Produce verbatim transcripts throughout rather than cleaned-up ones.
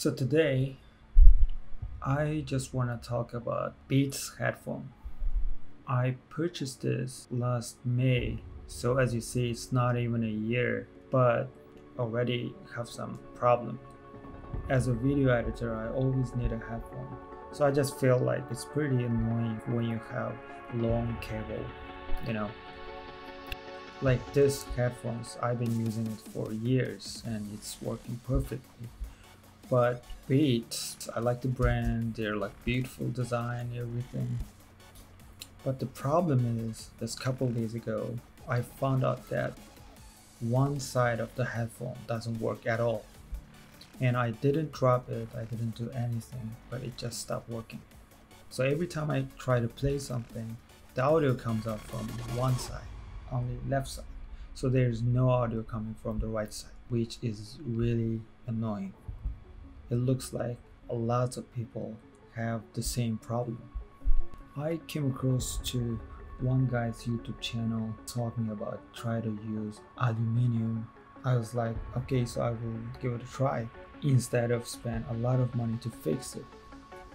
So today, I just want to talk about Beats headphone. I purchased this last May, so as you see, it's not even a year, but already have some problem. As a video editor, I always need a headphone, so I just feel like it's pretty annoying when you have long cable, you know. Like this headphones, I've been using it for years and it's working perfectly. But Beats, I like the brand, they're like beautiful design, everything. But the problem is, just a couple days ago, I found out that one side of the headphone doesn't work at all. And I didn't drop it, I didn't do anything, but it just stopped working. So every time I try to play something, the audio comes out from one side, only left side. So there's no audio coming from the right side, which is really annoying. It looks like a lot of people have the same problem. I came across to one guy's YouTube channel talking about try to use aluminum. I was like, okay, so I will give it a try instead of spend a lot of money to fix it.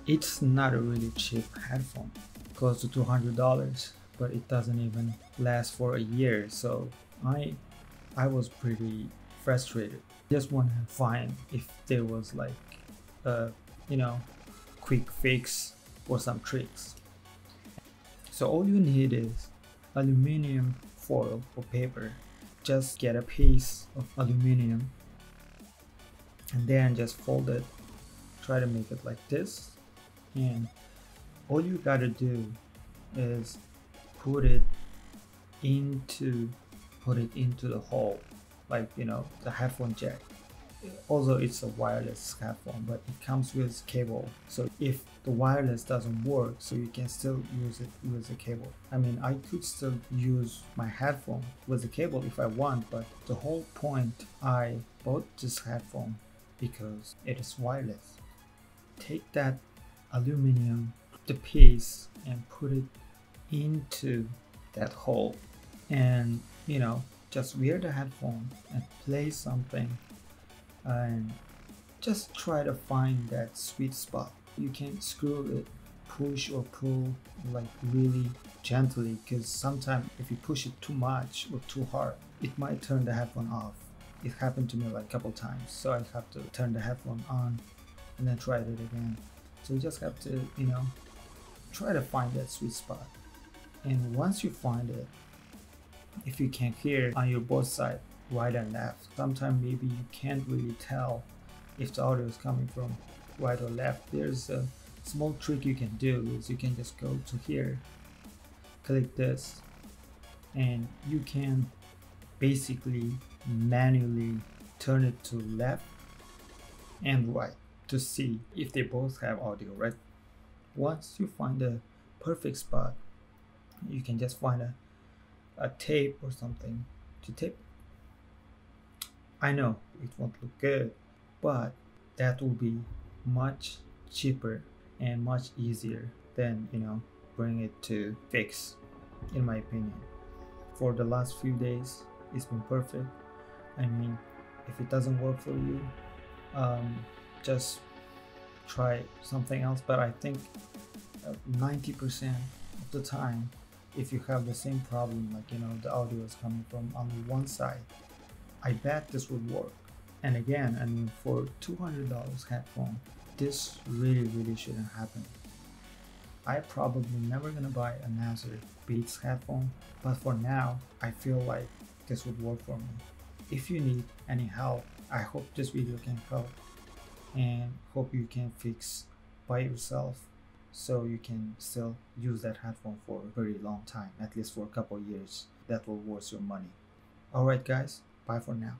It's not a really cheap headphone, close to two hundred dollars, but it doesn't even last for a year. So I, I was pretty frustrated. Just want to find if there was like a, you know, quick fix or some tricks. So all you need is aluminum foil or paper. Just get a piece of aluminum and then just fold it, try to make it like this, and all you gotta do is put it into put it into the hole, like, you know, the headphone jack. Although it's a wireless headphone, but it comes with cable, so if the wireless doesn't work, so you can still use it with the cable. I mean, I could still use my headphone with the cable if I want, but the whole point I bought this headphone because it is wireless. Take that aluminum, the piece, and put it into that hole, and you know, just wear the headphone and play something. And just try to find that sweet spot. You can screw it, push or pull like really gently, because sometimes if you push it too much or too hard, it might turn the headphone off. It happened to me like a couple times, so I have to turn the headphone on and then try it again. So you just have to, you know, try to find that sweet spot. And once you find it, if you can hear on your both sides, right and left. Sometimes maybe you can't really tell if the audio is coming from right or left. There's a small trick you can do is you can just go to here, click this, and you can basically manually turn it to left and right to see if they both have audio, right? Once you find a perfect spot, you can just find a, a tape or something to tape. I know it won't look good, but that will be much cheaper and much easier than, you know, bring it to fix, in my opinion. For the last few days, it's been perfect. I mean, if it doesn't work for you, um, just try something else. But I think ninety percent of the time, if you have the same problem, like, you know, the audio is coming from only one side, I bet this would work. And again, I mean, for two hundred dollars headphone, this really, really shouldn't happen. I probably never gonna buy another Beats headphone, but for now, I feel like this would work for me. If you need any help, I hope this video can help, and hope you can fix by yourself so you can still use that headphone for a very long time, at least for a couple years. That will worth your money. All right, guys. Bye for now.